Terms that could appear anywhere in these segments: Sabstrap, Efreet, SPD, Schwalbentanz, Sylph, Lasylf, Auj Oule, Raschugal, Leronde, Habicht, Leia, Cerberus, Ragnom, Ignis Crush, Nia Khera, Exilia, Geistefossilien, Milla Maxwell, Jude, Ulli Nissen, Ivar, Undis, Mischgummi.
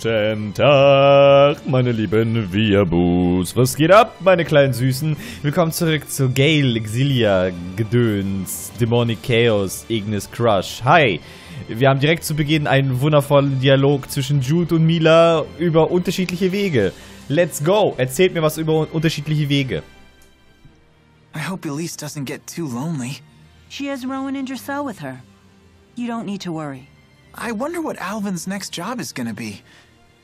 Guten Tag, meine lieben Viabus. Was geht ab, meine kleinen Süßen? Willkommen zurück zu Gale, Exilia, Gedöns, Demonic Chaos, Ignis Crush. Hi! Wir haben direkt zu Beginn einen wundervollen Dialog zwischen Jude und Milla über unterschiedliche Wege. Let's go! Erzählt mir was über unterschiedliche Wege. I hope Elize doesn't get too lonely. She has Rowan and Dressel with her. You don't need to worry. I wonder what Alvin's next job is gonna be.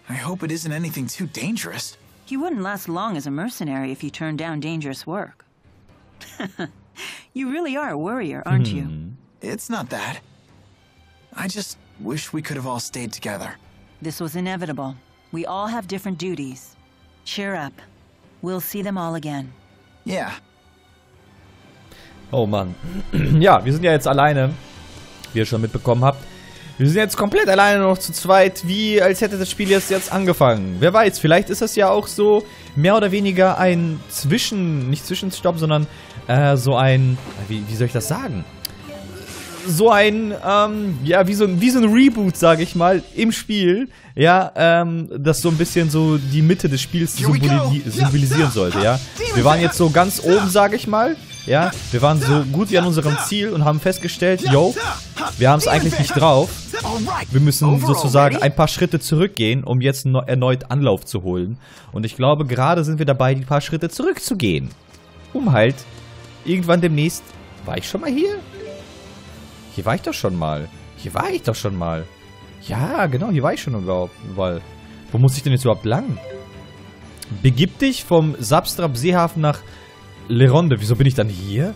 I hope it isn't anything too dangerous. You wouldn't last long as a mercenary if you turned down dangerous work. You really are a worrier, aren't you? It's not that. I just wish we could have all stayed together. This was inevitable. We all have different duties. Cheer up. We'll see them all again. Yeah. Oh Mann. Ja, wir sind ja jetzt alleine, wie ihr schon mitbekommen habt. Wir sind jetzt komplett alleine noch zu zweit, wie als hätte das Spiel jetzt angefangen. Wer weiß, vielleicht ist das ja auch so mehr oder weniger ein Zwischenstopp, sondern so ein, wie soll ich das sagen? So ein, ja, wie so ein Reboot, sage ich mal, im Spiel, ja, das so ein bisschen so die Mitte des Spiels symbolisieren sollte, ja. Wir waren jetzt so ganz oben, sage ich mal. Ja, wir waren so gut wie an unserem Ziel und haben festgestellt, yo, wir haben es eigentlich nicht drauf. Wir müssen sozusagen ein paar Schritte zurückgehen, um jetzt erneut Anlauf zu holen. Und ich glaube, gerade sind wir dabei, die paar Schritte zurückzugehen. Um halt irgendwann demnächst... War ich schon mal hier? Hier war ich doch schon mal. Ja, genau, hier war ich schon überall. Wo muss ich denn jetzt überhaupt lang? Begib dich vom Sabstrap-Seehafen nach... Leronde, wieso bin ich dann hier?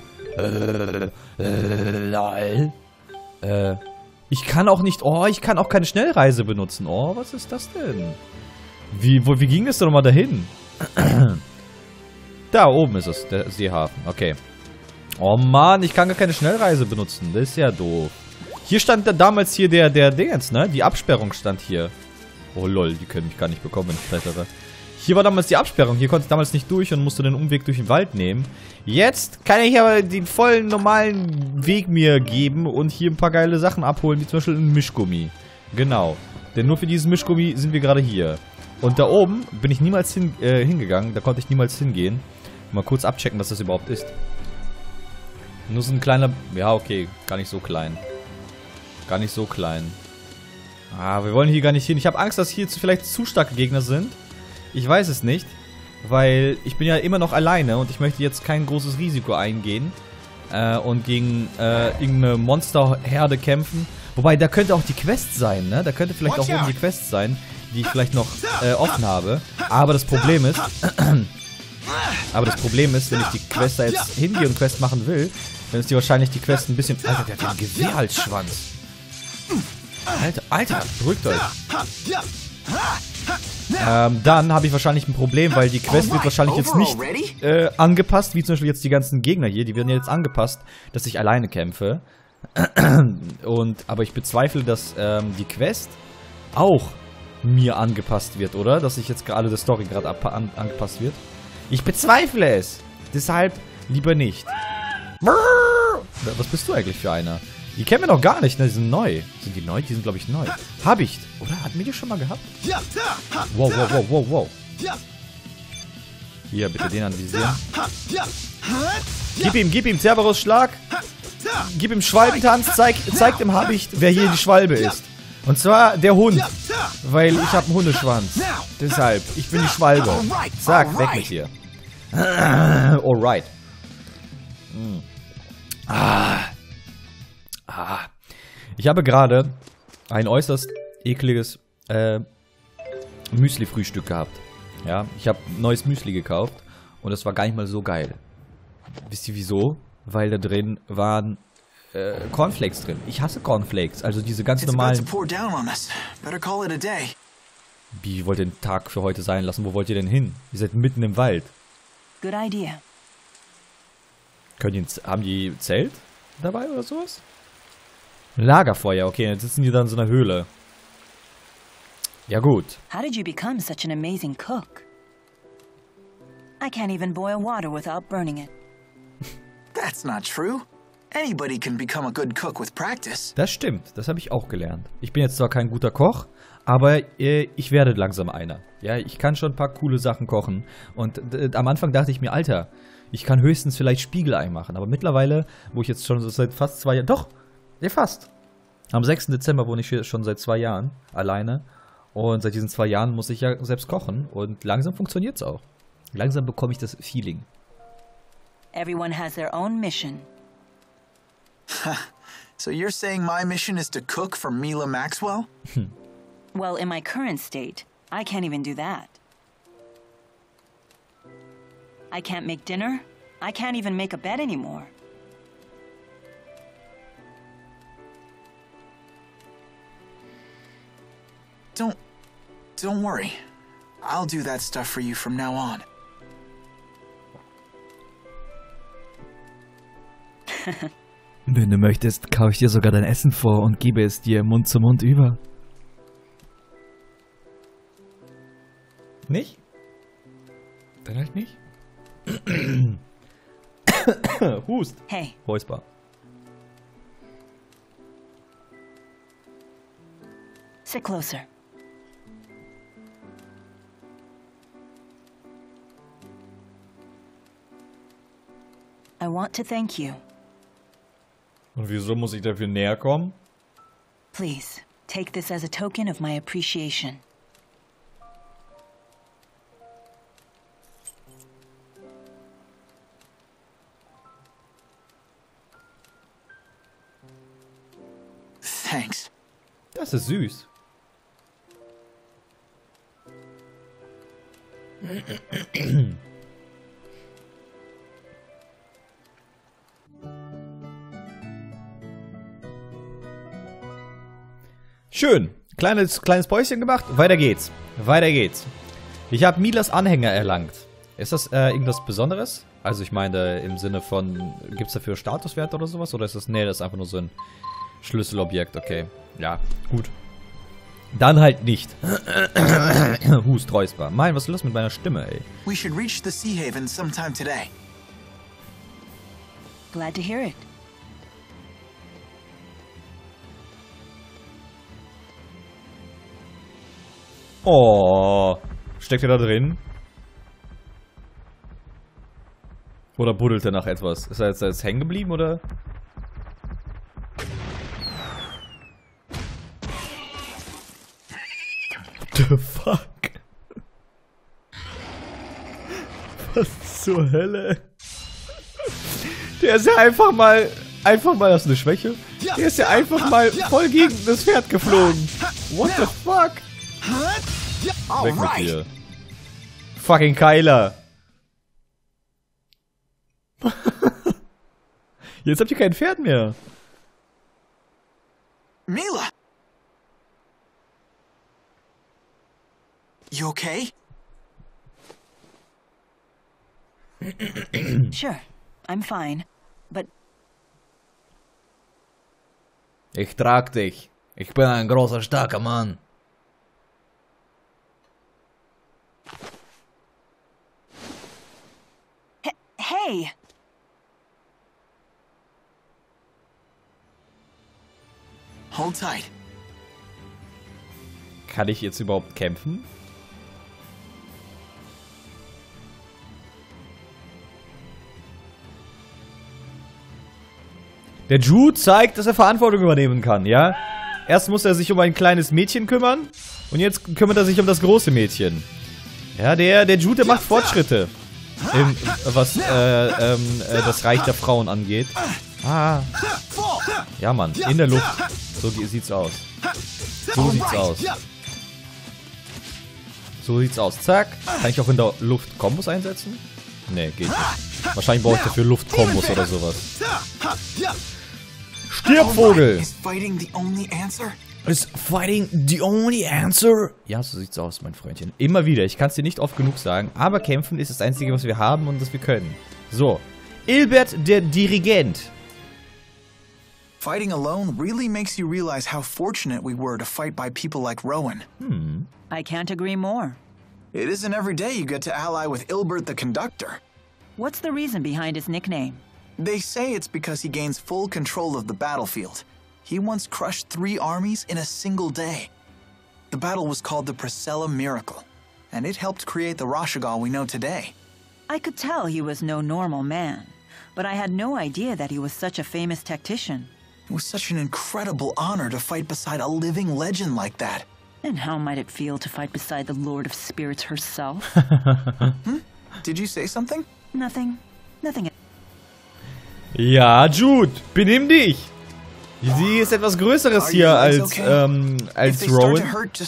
Ich kann auch nicht... Oh, ich kann auch keine Schnellreise benutzen. Oh, was ist das denn? Wie ging das denn nochmal dahin? Da oben ist es, der Seehafen. Okay. Oh Mann, ich kann gar keine Schnellreise benutzen. Das ist ja doof. Hier stand damals hier der Dingens, ne? Die Absperrung stand hier. Oh lol, die können mich gar nicht bekommen, wenn ich blättere. Hier war damals die Absperrung. Hier konnte ich damals nicht durch und musste den Umweg durch den Wald nehmen. Jetzt kann ich aber den vollen, normalen Weg mir geben und hier ein paar geile Sachen abholen, wie zum Beispiel ein Mischgummi. Genau. Denn nur für dieses Mischgummi sind wir gerade hier. Und da oben bin ich niemals hingegangen. Da konnte ich niemals hingehen. Mal kurz abchecken, was das überhaupt ist. Nur so ein kleiner... Ja, okay. Gar nicht so klein. Ah, wir wollen hier gar nicht hin. Ich habe Angst, dass hier vielleicht zu starke Gegner sind. Ich weiß es nicht, weil ich bin ja immer noch alleine und ich möchte jetzt kein großes Risiko eingehen und gegen irgendeine Monsterherde kämpfen. Wobei, da könnte auch die Quest sein, ne? Da könnte vielleicht auch oben die Quest sein, die ich vielleicht noch offen habe. Aber das Problem ist, wenn ich die Quest da jetzt hingehe und Quest machen will, dann ist die wahrscheinlich die Quest ein bisschen... Alter, der hat den Gewehr als Schwanz. Alter, beruhigt euch. Dann habe ich wahrscheinlich ein Problem, weil die Quest wird wahrscheinlich jetzt nicht angepasst, wie zum Beispiel jetzt die ganzen Gegner hier, die werden jetzt angepasst, dass ich alleine kämpfe. Aber ich bezweifle, dass die Quest auch mir angepasst wird, oder? Dass ich jetzt gerade der Story gerade angepasst wird. Ich bezweifle es! Deshalb lieber nicht. Was bist du eigentlich für einer? Die kennen wir noch gar nicht, ne? Die sind neu. Sind die neu? Die sind, glaube ich, neu. Habicht. Oder? Hatten wir die schon mal gehabt? Wow. Hier, bitte den anvisieren. Gib ihm. Cerberus Schlag. Gib ihm Schwalbentanz. Zeigt dem Habicht, wer hier die Schwalbe ist. Und zwar der Hund. Weil ich habe einen Hundeschwanz. Deshalb. Ich bin die Schwalbe. Zack, weg mit dir. Alright. Ich habe gerade ein äußerst ekliges Müsli-Frühstück gehabt. Ja, ich habe neues Müsli gekauft und das war gar nicht mal so geil. Wisst ihr wieso? Weil da drin waren Cornflakes drin. Ich hasse Cornflakes, also diese ganz normalen... Wie wollt ihr den Tag für heute sein lassen? Wo wollt ihr denn hin? Ihr seid mitten im Wald. Good idea. Haben die Zelt dabei oder sowas? Lagerfeuer, okay, jetzt sitzen die dann in so einer Höhle. Ja gut. How did you become such an amazing cook? I can't even boil water without burning it. That's not true. Anybody can become a good cook with practice. Das stimmt, das habe ich auch gelernt. Ich bin jetzt zwar kein guter Koch, Aber ich werde langsam einer. Ja, ich kann schon ein paar coole Sachen kochen. Und am Anfang dachte ich mir, Alter, ich kann höchstens vielleicht Spiegelei machen. Aber mittlerweile, wo ich jetzt schon so seit fast 2 Jahren... Doch, ja fast. Am 6. Dezember wohne ich schon seit 2 Jahren alleine. Und seit diesen 2 Jahren muss ich ja selbst kochen. Und langsam funktioniert es auch. Langsam bekomme ich das Feeling. Everyone has their own mission. So you're saying my mission is to cook for Milla Maxwell? Well, in my current state, I can't even do that. I can't make dinner. I can't even make a bed anymore. Don't worry. I'll do that stuff for you from now on. Wenn du möchtest, kaufe ich dir sogar dein Essen vor und gebe es dir Mund zu Mund über. Nicht? Vielleicht nicht? Hust. Hey. Räusper. Sit closer. I want to thank you. Und wieso muss ich dafür näher kommen? Please, take this as a token of my appreciation. Thanks. Das ist süß. Schön. Kleines Päuschen gemacht. Weiter geht's. Weiter geht's. Ich habe Millas Anhänger erlangt. Ist das irgendwas Besonderes? Also ich meine im Sinne von, gibt's dafür Statuswerte oder sowas? Oder ist das, nee, das ist einfach nur so ein Schlüsselobjekt, okay. Ja, gut. Dann halt nicht. Hust, räusper. Mein, was ist los mit meiner Stimme, ey? We should reach the Sea Haven sometime today. Glad to hear it. Oh, steckt er da drin? Oder buddelt er nach etwas? Ist er jetzt hängen geblieben, oder? The fuck? Was zur Hölle? Der ist ja einfach mal, das ist eine Schwäche. Der ist ja einfach mal voll gegen das Pferd geflogen. What the fuck? Weg mit dir. Fucking Keiler. Jetzt habt ihr kein Pferd mehr. Milla. You okay? Sure, I'm fine, but... Ich trag dich. Ich bin ein großer, starker Mann. Hey! Hold tight. Kann ich jetzt überhaupt kämpfen? Der Jude zeigt, dass er Verantwortung übernehmen kann, ja? Erst muss er sich um ein kleines Mädchen kümmern und jetzt kümmert er sich um das große Mädchen. Ja, der Jude, der macht Fortschritte. Was das Reich der Frauen angeht. Ah. Ja, Mann, in der Luft. So sieht's aus. So sieht's aus. So sieht's aus. Zack. Kann ich auch in der Luft Kombos einsetzen? Nee, geht nicht. Wahrscheinlich brauche ich dafür Luftkombos oder sowas. Stirb, Vogel! Is fighting the only answer? Is fighting the only answer? Ja, so sieht's aus, mein Freundchen. Immer wieder, ich kann's dir nicht oft genug sagen, aber kämpfen ist das Einzige, was wir haben und das wir können. So. Ilbert, der Dirigent. Fighting alone really makes you realize how fortunate we were to fight by people like Rowan. Hm. I can't agree more. It isn't every day you get to ally with Ilbert the Conductor. What's the reason behind his nickname? They say it's because he gains full control of the battlefield. He once crushed 3 armies in a single day. The The battle was called the Priscilla Miracle, and it helped create the Raschugal we know today. I could tell he was no normal man, but I had no idea that he was such a famous tactician. It was such an incredible honor to fight beside a living legend like that. And how might it feel to fight beside the Lord of Spirits herself? Hmm? Did you say something? Nothing. Nothing. Ja, Jude, benimm dich! Sie ist etwas Größeres hier als, als Rowan.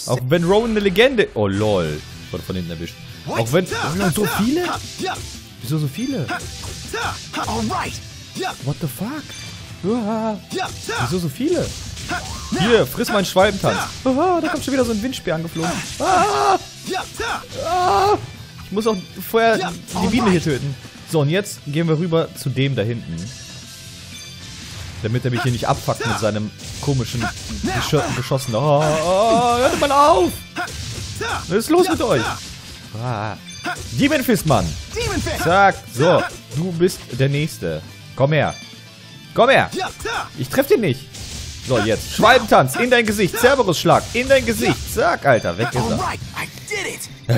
Auch wenn Rowan eine Legende... Oh, lol. Ich wurde von hinten erwischt. Auch wenn... Oh, so viele? Wieso so viele? What the fuck? Wieso so viele? Hier, friss meinen Schwalbentanz. Da kommt schon wieder so ein Windspeer angeflogen. Ich muss auch vorher die Biene hier töten. So, und jetzt gehen wir rüber zu dem da hinten. Damit er mich hier nicht abfuckt mit seinem komischen Geschossen. Hört mal auf! Was ist los mit euch? Demon Fist, Mann! Zack, so. Du bist der Nächste. Komm her. Komm her! Ich treff den nicht. So, jetzt. Schwalbentanz in dein Gesicht. Cerberus-Schlag in dein Gesicht. Zack, Alter. Weg ist er.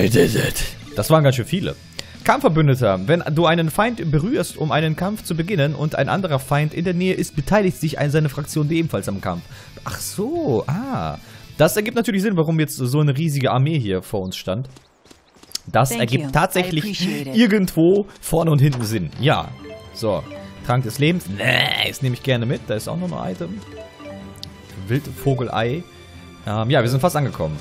I did it. Das waren ganz schön viele. Kampfverbündeter. Wenn du einen Feind berührst, um einen Kampf zu beginnen und ein anderer Feind in der Nähe ist, beteiligt sich seine Fraktion ebenfalls am Kampf. Ach so, Das ergibt natürlich Sinn, warum jetzt so eine riesige Armee hier vor uns stand. Das ergibt tatsächlich irgendwo vorne und hinten Sinn. Ja. So. Trank des Lebens. Nee, das nehme ich gerne mit. Da ist auch noch ein Item. Wildvogelei. Ja, wir sind fast angekommen.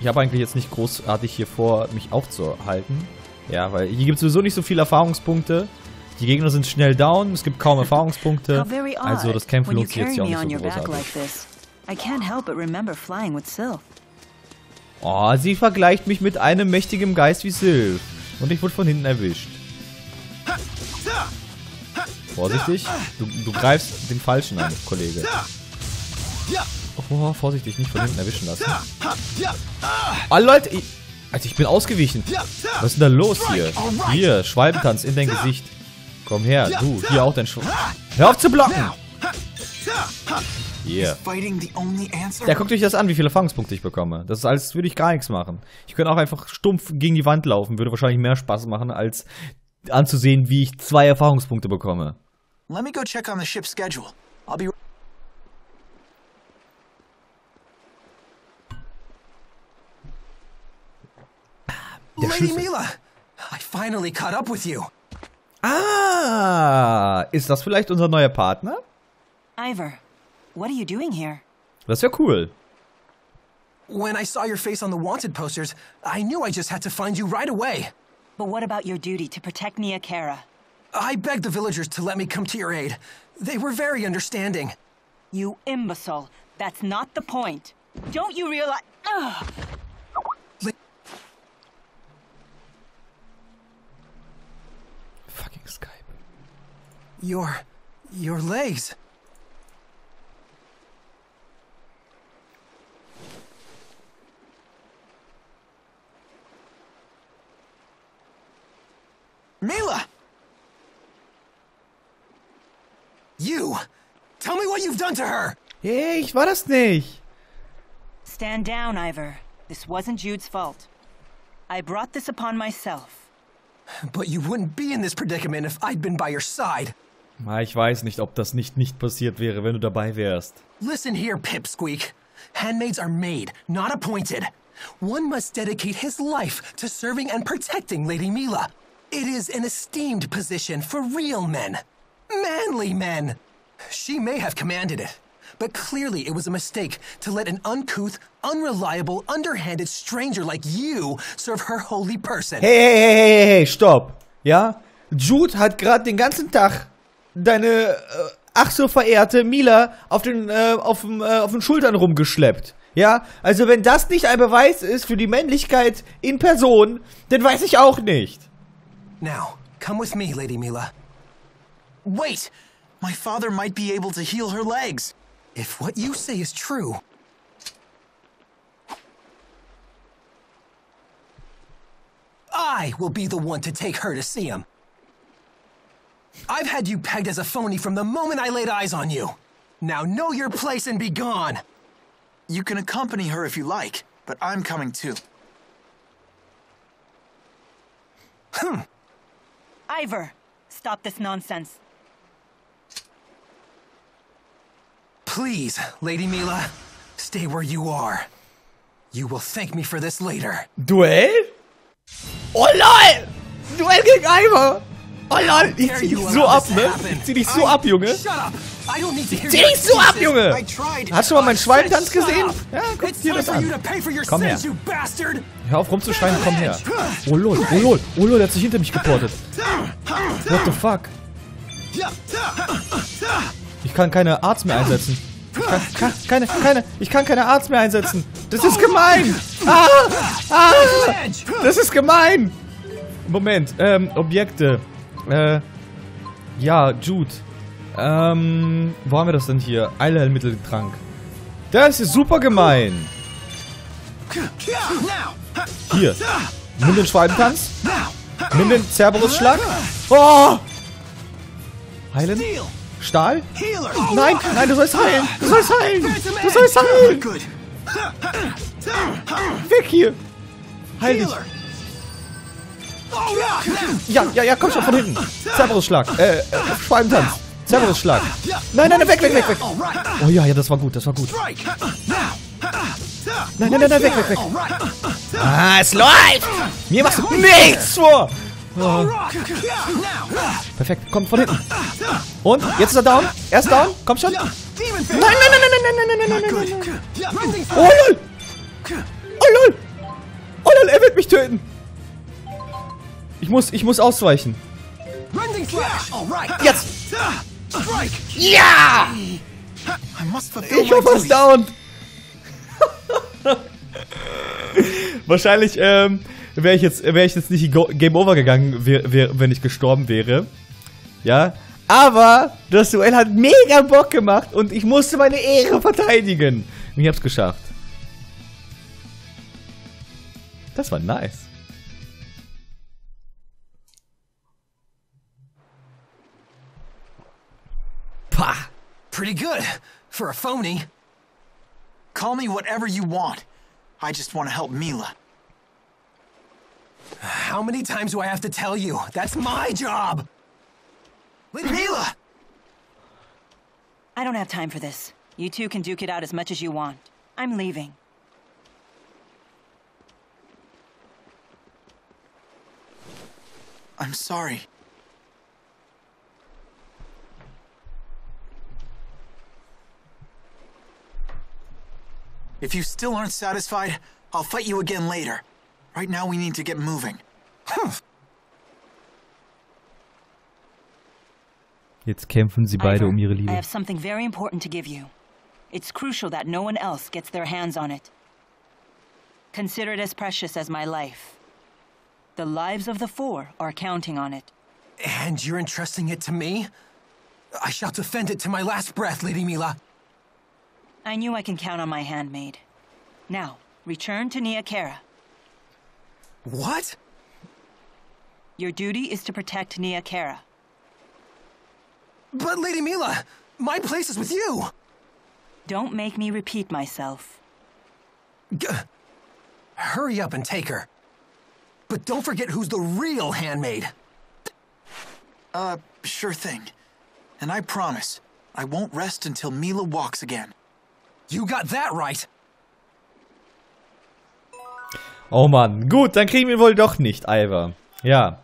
Ich habe eigentlich jetzt nicht großartig hier vor, mich aufzuhalten. Ja, weil hier gibt es sowieso nicht so viele Erfahrungspunkte. Die Gegner sind schnell down, es gibt kaum Erfahrungspunkte. Also das Kämpfen lohnt sich jetzt ja auch nicht so großartig. Oh, sie vergleicht mich mit einem mächtigen Geist wie Sylph. Und ich wurde von hinten erwischt. Vorsichtig, du greifst den Falschen an, Kollege. Oh, vorsichtig, nicht von hinten erwischen lassen. Oh, Leute, ich bin ausgewichen. Was ist denn da los hier? Hier, Schwalbentanz in dein Gesicht. Komm her, du, hier auch dein Schwalben. Hör auf zu blocken! Hier. Ja, guckt euch das an, wie viele Erfahrungspunkte ich bekomme. Das ist alles, würde ich gar nichts machen. Ich könnte auch einfach stumpf gegen die Wand laufen. Würde wahrscheinlich mehr Spaß machen, als anzusehen, wie ich 2 Erfahrungspunkte bekomme. Let me go check on the ship's schedule. I'll be Lady Milla, I finally caught up with you. Ist das vielleicht unser neuer Partner? Ivar, what are you doing here? Das wäre cool. When I saw your face on the wanted posters, I knew I just had to find you right away. But what about your duty to protect Nia Khera? I begged the villagers to let me come to your aid. They were very understanding. You imbecile, that's not the point. Don't you realize... Ugh. Fucking Skype. Your legs. Milla! You! Tell me what you've done to her! Hey, ich war das nicht! Stand down, Ivar. This wasn't Jude's fault. I brought this upon myself. But you wouldn't be in this predicament if I'd been by your side. Ich weiß nicht, ob das nicht passiert wäre, wenn du dabei wärst. Listen here, Pipsqueak. Handmaids are made, not appointed. One must dedicate his life to serving and protecting Lady Milla. It is an esteemed position for real men. Manly men. She may have commanded it, but clearly it was a mistake to let an uncouth, unreliable, underhanded stranger like you serve her holy person. Hey, stopp. Ja? Jude hat gerade den ganzen Tag deine ach so verehrte Milla auf den Schultern rumgeschleppt. Ja? Also wenn das nicht ein Beweis ist für die Männlichkeit in Person, dann weiß ich auch nicht. Now, come with me, Lady Milla. Wait! My father might be able to heal her legs. If what you say is true. I will be the one to take her to see him. I've had you pegged as a phony from the moment I laid eyes on you. Now know your place and be gone. You can accompany her if you like. but I'm coming too. Ivar, stop this nonsense. Please, Lady Milla, stay where you are. You will thank me for this later. Duell? Oh lol! Duell gegen Ivar! Oh lol, ich zieh dich so ab, ne? Ich zieh dich so ab, Junge. Ich zieh dich so ab, Junge! Hast du mal meinen Schwalbentanz gesehen? Ja, guck dir das an. Komm her. Hör auf rumzuschreien, komm her. Oh lol, oh lol, oh lol, der hat sich hinter mich geportet. What the fuck? Ich kann keine Arts mehr einsetzen. Ich kann keine Arts mehr einsetzen. Das ist gemein! Ah! Ah! Das ist gemein! Moment, Objekte. Ja, Jude. Wo haben wir das denn hier? Allheilmitteltrank. Das ist super gemein. Hier. Nimm den Schwalbentanz. Nimm den Cerberus-Schlag. Oh! Heilen? Stahl? Nein, nein, du sollst heilen. Du sollst heilen. Du sollst heilen. Weg hier. Heil dich. Ja, ja, ja, komm schon von hinten. Cerberus-Schlag. Schwalbentanz. Cerberus-Schlag. Nein, nein, nein, weg, weg, weg, weg. Oh ja, ja, das war gut, das war gut. Nein, nein, nein, nein, weg, weg, weg. Ah, es läuft. Mir machst du nichts vor. Oh. Perfekt, komm von hinten. Und? Jetzt ist er down. Er ist down. Komm schon. Nein, nein, nein, nein, nein, nein, nein, nein, nein. Oh lol. Oh lol. Oh lol, er wird mich töten. Ich muss ausweichen. Jetzt. Ja! Ich war fast down. Wahrscheinlich, wäre ich jetzt nicht Game Over gegangen, wenn ich gestorben wäre. Ja. Aber das Duell hat mega Bock gemacht und ich musste meine Ehre verteidigen. Und ich hab's geschafft. Das war nice. Pah. Pretty good for a phony. Call me whatever you want. I just want to help Milla. How many times do I have to tell you? That's my job! Lady Milla! I don't have time for this. You two can duke it out as much as you want. I'm leaving. I'm sorry. If you still aren't satisfied, I'll fight you again later. Right now we need to get moving. Jetzt kämpfen sie beide um ihre Liebe. I have something very important to give you. It's crucial that no one else gets their hands on it. Consider it as precious as my life. The lives of the four are counting on it. And you're entrusting it to me? I shall defend it to my last breath, Lady Milla. I knew I can count on my handmaid. Now, return to Nia Khera. What? Your duty is to protect Nia Khera. But Lady Milla, my place is with you! Don't make me repeat myself. Hurry up and take her. But don't forget who's the real handmaid. Sure thing. And I promise, I won't rest until Milla walks again. You got that right! Oh Mann, gut, dann kriegen wir ihn wohl doch nicht, Ivar. Ja.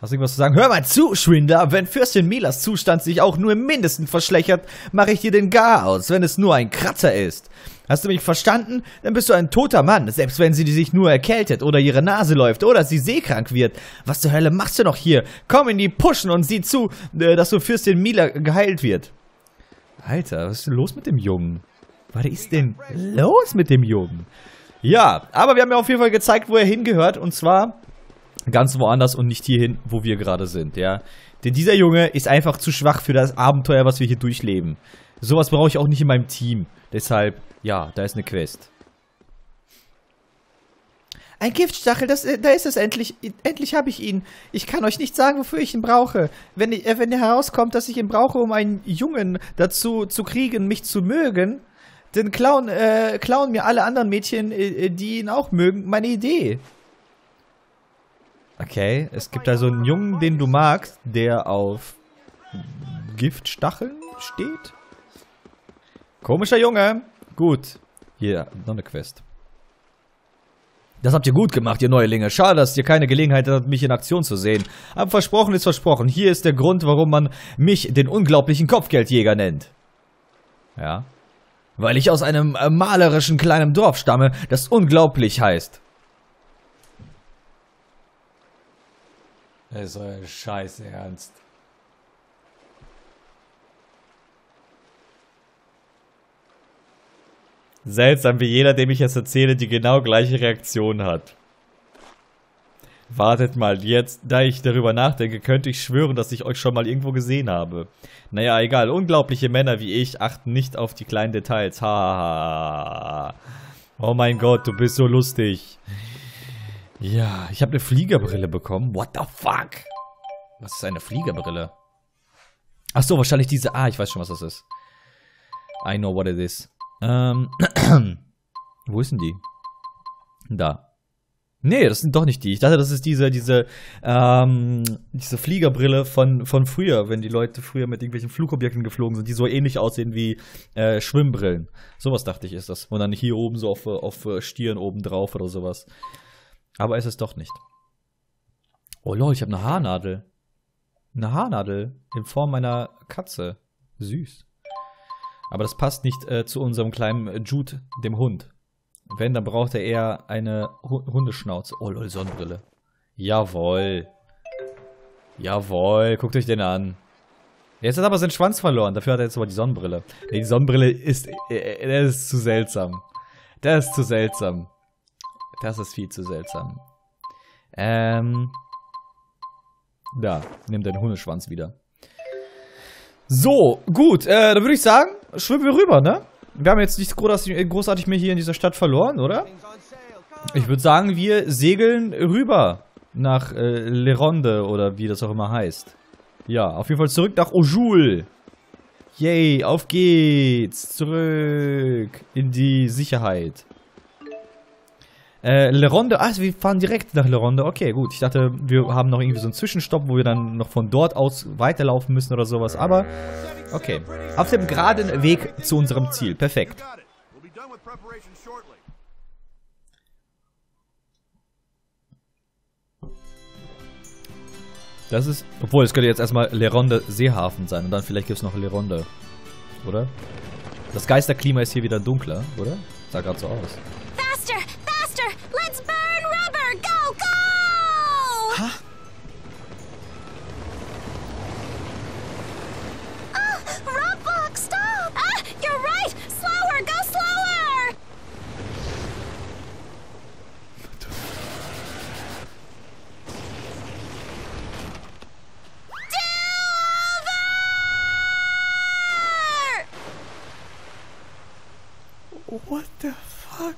Hast du irgendwas zu sagen? Hör mal zu, Schwinder. Wenn Fürstin Millas Zustand sich auch nur im Mindesten verschlechtert, mache ich dir den Gar aus, wenn es nur ein Kratzer ist. Hast du mich verstanden? Dann bist du ein toter Mann, selbst wenn sie sich nur erkältet oder ihre Nase läuft oder sie seekrank wird. Was zur Hölle machst du noch hier? Komm in die Puschen und sieh zu, dass du Fürstin Milla geheilt wird. Alter, was ist denn los mit dem Jungen? Was ist denn los mit dem Jungen? Ja, aber wir haben ja auf jeden Fall gezeigt, wo er hingehört. Und zwar ganz woanders und nicht hierhin, wo wir gerade sind, ja. Denn dieser Junge ist einfach zu schwach für das Abenteuer, was wir hier durchleben. Sowas brauche ich auch nicht in meinem Team. Deshalb, ja, da ist eine Quest. Ein Giftstachel, da ist es endlich. Endlich habe ich ihn. Ich kann euch nicht sagen, wofür ich ihn brauche. Wenn herauskommt, dass ich ihn brauche, um einen Jungen dazu zu kriegen, mich zu mögen... Dann klauen mir alle anderen Mädchen, die ihn auch mögen, meine Idee. Okay, es gibt also einen Jungen, den du magst, der auf Giftstacheln steht. Komischer Junge. Gut. Hier, noch eine Quest. Das habt ihr gut gemacht, ihr Neulinge. Schade, dass ihr keine Gelegenheit habt, mich in Aktion zu sehen. Aber versprochen ist versprochen. Hier ist der Grund, warum man mich den unglaublichen Kopfgeldjäger nennt. Ja. Weil ich aus einem malerischen kleinen Dorf stamme, das unglaublich heißt. Das ist euer Scheiß Ernst. Seltsam, wie jeder, dem ich es erzähle, die genau gleiche Reaktion hat. Wartet mal, jetzt, da ich darüber nachdenke, könnte ich schwören, dass ich euch schon mal irgendwo gesehen habe. Naja, egal, unglaubliche Männer wie ich achten nicht auf die kleinen Details. Hahaha. Oh mein Gott, du bist so lustig. Ja, ich habe eine Fliegerbrille bekommen. What the fuck? Was ist eine Fliegerbrille? Ach so, wahrscheinlich diese... Ah, ich weiß schon, was das ist. I know what it is. Wo ist denn die? Da. Nee, das sind doch nicht die. Ich dachte, das ist diese Fliegerbrille von früher, wenn die Leute früher mit irgendwelchen Flugobjekten geflogen sind, die so ähnlich aussehen wie Schwimmbrillen. Sowas dachte ich ist das. Und dann hier oben so auf Stirn oben drauf oder sowas. Aber es ist doch nicht. Oh lol, ich habe eine Haarnadel. Eine Haarnadel in Form einer Katze. Süß. Aber das passt nicht zu unserem kleinen Jude, dem Hund. Wenn, dann braucht er eher eine Hundeschnauze. Oh, lol, Sonnenbrille. Jawohl. Jawohl, guckt euch den an. Jetzt hat er aber seinen Schwanz verloren, dafür hat er jetzt aber die Sonnenbrille. Nee, die Sonnenbrille ist... das ist zu seltsam. Das ist zu seltsam. Das ist viel zu seltsam. Da, nimm deinen Hundeschwanz wieder. So, gut, dann würde ich sagen, schwimmen wir rüber, ne? Wir haben jetzt nichts großartig mehr hier in dieser Stadt verloren, oder? Ich würde sagen, wir segeln rüber nach Leronde oder wie das auch immer heißt. Ja, auf jeden Fall zurück nach Auj Oule. Yay, auf geht's. Zurück in die Sicherheit. Leronde, ach, wir fahren direkt nach Leronde. Okay, gut. Ich dachte, wir haben noch irgendwie so einen Zwischenstopp, wo wir dann noch von dort aus weiterlaufen müssen oder sowas. Aber, okay. Auf dem geraden Weg zu unserem Ziel. Perfekt. Das ist, obwohl, es könnte jetzt erstmal Leronde Seehafen sein. Und dann vielleicht gibt es noch Leronde. Oder? Das Geisterklima ist hier wieder dunkler, oder? Sah gerade so aus. Ha? Oh, roadblock, stop! Ah, you're right! Slower, go slower! Do over! What the fuck?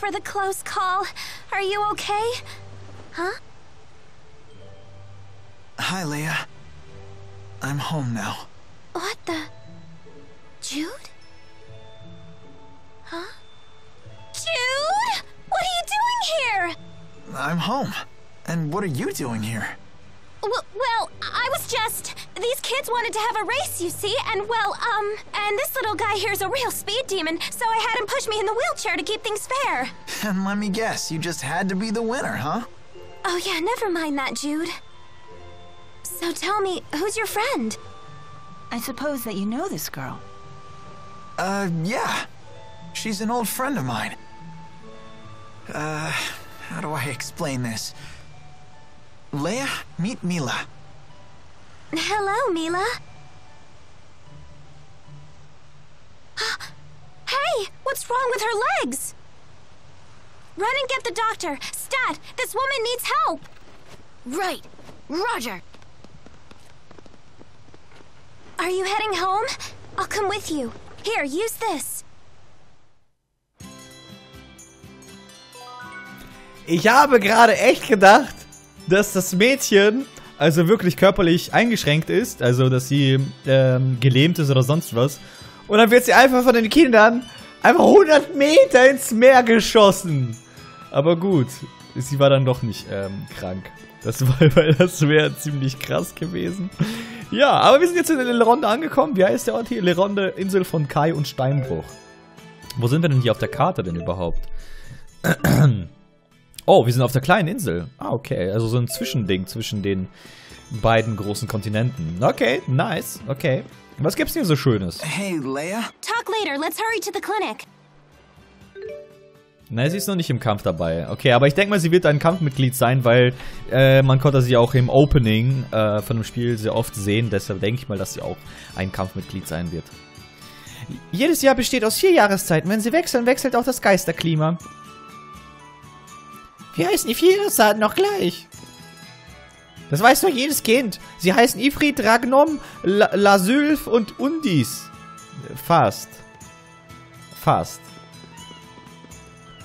For the close call. Are you okay? Huh? Hi, Leia. I'm home now. What the? Jude? Huh? Jude? What are you doing here? I'm home. And what are you doing here? Well, I was just... These kids wanted to have a race, you see, and and this little guy here's a real speed demon, so I had him push me in the wheelchair to keep things fair. And let me guess, you just had to be the winner, huh? Oh yeah, never mind that, Jude. So tell me, who's your friend? I suppose that you know this girl. Yeah. She's an old friend of mine. How do I explain this? Leia, meet Milla. Hello, Milla. Hey, what's wrong with her legs? Run and get the doctor. Stat, this woman needs help. Right. Roger. Are you heading home? I'll come with you. Here, use this. Ich habe gerade echt gedacht, dass das Mädchen also wirklich körperlich eingeschränkt ist, also dass sie gelähmt ist oder sonst was. Und dann wird sie einfach von den Kindern einfach 100 Meter ins Meer geschossen. Aber gut, sie war dann doch nicht krank. Das war, weil das wäre ziemlich krass gewesen. Ja, aber wir sind jetzt in Leronde angekommen. Wie heißt der Ort hier? Leronde, Insel von Kai und Steinbruch. Wo sind wir denn hier auf der Karte denn überhaupt? Oh, wir sind auf der kleinen Insel. Ah, okay. Also so ein Zwischending zwischen den beiden großen Kontinenten. Okay, nice. Okay. Was gibt's denn hier so Schönes? Hey, Leia. Talk later. Let's hurry to the clinic. Nein, sie ist noch nicht im Kampf dabei. Okay, aber ich denke mal, sie wird ein Kampfmitglied sein, weil man konnte sie auch im Opening von dem Spiel sehr oft sehen. Deshalb denke ich mal, dass sie auch ein Kampfmitglied sein wird. Jedes Jahr besteht aus 4 Jahreszeiten. Wenn sie wechseln, wechselt auch das Geisterklima. Wie heißen die 4 Jahreszeiten noch gleich? Das weiß doch jedes Kind. Sie heißen Efreet, Ragnom, Lasylf und Undis. Fast. Fast.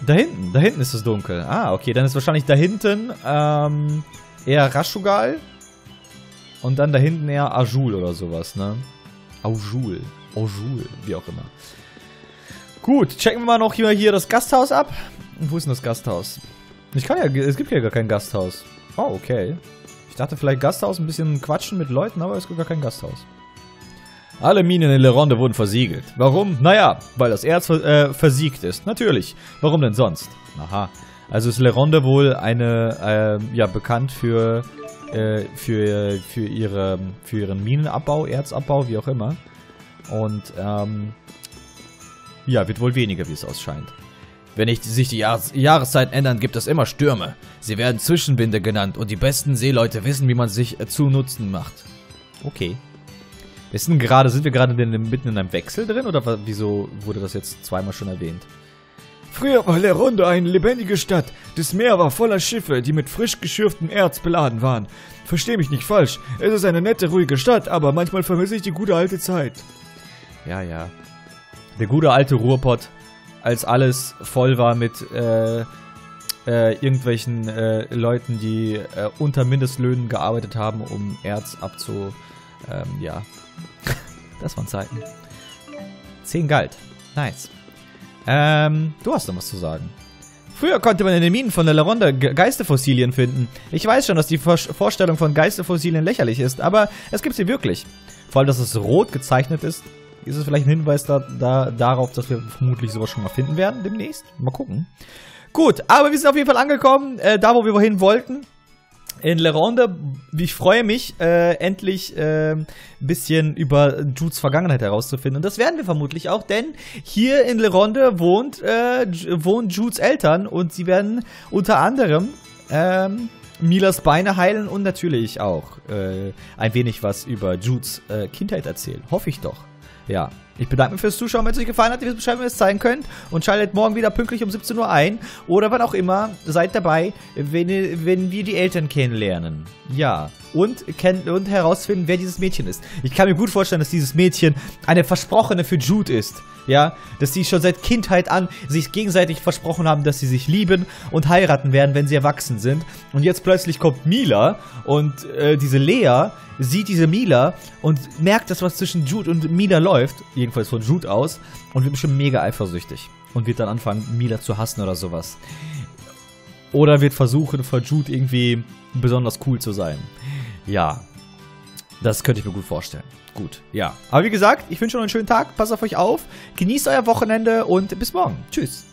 Da hinten ist es dunkel. Ah, okay, dann ist wahrscheinlich da hinten eher Raschugal und dann da hinten eher Auj Oule oder sowas, ne? Auj Oule, wie auch immer. Gut, checken wir mal noch hier das Gasthaus ab. Wo ist denn das Gasthaus? Ich kann ja, es gibt ja gar kein Gasthaus. Oh, okay. Ich dachte vielleicht Gasthaus, ein bisschen quatschen mit Leuten, aber es gibt gar kein Gasthaus. Alle Minen in Leronde wurden versiegelt. Warum? Naja, weil das Erz versiegt ist. Natürlich. Warum denn sonst? Aha. Also ist Leronde wohl eine, ja, bekannt für ihren Minenabbau, Erzabbau, wie auch immer. Und, ja, wird wohl weniger, wie es ausscheint. Wenn nicht sich die Jahreszeiten ändern, gibt es immer Stürme. Sie werden Zwischenwinde genannt und die besten Seeleute wissen, wie man sich zu Nutzen macht. Okay. Sind wir gerade mitten in einem Wechsel drin? Oder wieso wurde das jetzt zweimal schon erwähnt? Früher war Leronde eine lebendige Stadt. Das Meer war voller Schiffe, die mit frisch geschürftem Erz beladen waren. Versteh mich nicht falsch. Es ist eine nette, ruhige Stadt, aber manchmal vermisse ich die gute alte Zeit. Ja, ja. Der gute alte Ruhrpott, als alles voll war mit irgendwelchen Leuten, die unter Mindestlöhnen gearbeitet haben, um Erz abzu... ja. Das waren Zeiten. 10 Gold. Nice. Du hast noch was zu sagen. Früher konnte man in den Minen von der Leronde Geistefossilien finden. Ich weiß schon, dass die Vorstellung von Geistefossilien lächerlich ist, aber es gibt sie wirklich. Vor allem, dass es rot gezeichnet ist, ist es vielleicht ein Hinweis darauf, dass wir vermutlich sowas schon mal finden werden demnächst. Mal gucken. Gut, aber wir sind auf jeden Fall angekommen, da wo wir wohin wollten. In Leronde, ich freue mich, endlich ein bisschen über Judes Vergangenheit herauszufinden. Und das werden wir vermutlich auch, denn hier in Leronde wohnen Judes Eltern und sie werden unter anderem Millas Beine heilen und natürlich auch ein wenig was über Judes Kindheit erzählen. Hoffe ich doch. Ja, ich bedanke mich fürs Zuschauen. Wenn es euch gefallen hat, ihr wisst Bescheid, wenn ihr es zeigen könnt. Und schaltet morgen wieder pünktlich um 17 Uhr ein. Oder wann auch immer. Seid dabei, wenn wir die Eltern kennenlernen. Ja, und herausfinden, wer dieses Mädchen ist. Ich kann mir gut vorstellen, dass dieses Mädchen eine Versprochene für Jude ist. Ja, dass sie schon seit Kindheit an sich gegenseitig versprochen haben, dass sie sich lieben und heiraten werden, wenn sie erwachsen sind. Und jetzt plötzlich kommt Milla und diese Leia sieht diese Milla und merkt, dass was zwischen Jude und Milla läuft, jedenfalls von Jude aus, und wird bestimmt mega eifersüchtig und wird dann anfangen, Milla zu hassen oder sowas. Oder wird versuchen, vor Jude irgendwie besonders cool zu sein. Ja, das könnte ich mir gut vorstellen. Gut, ja. Aber wie gesagt, ich wünsche euch einen schönen Tag, passt auf euch auf, genießt euer Wochenende und bis morgen. Tschüss.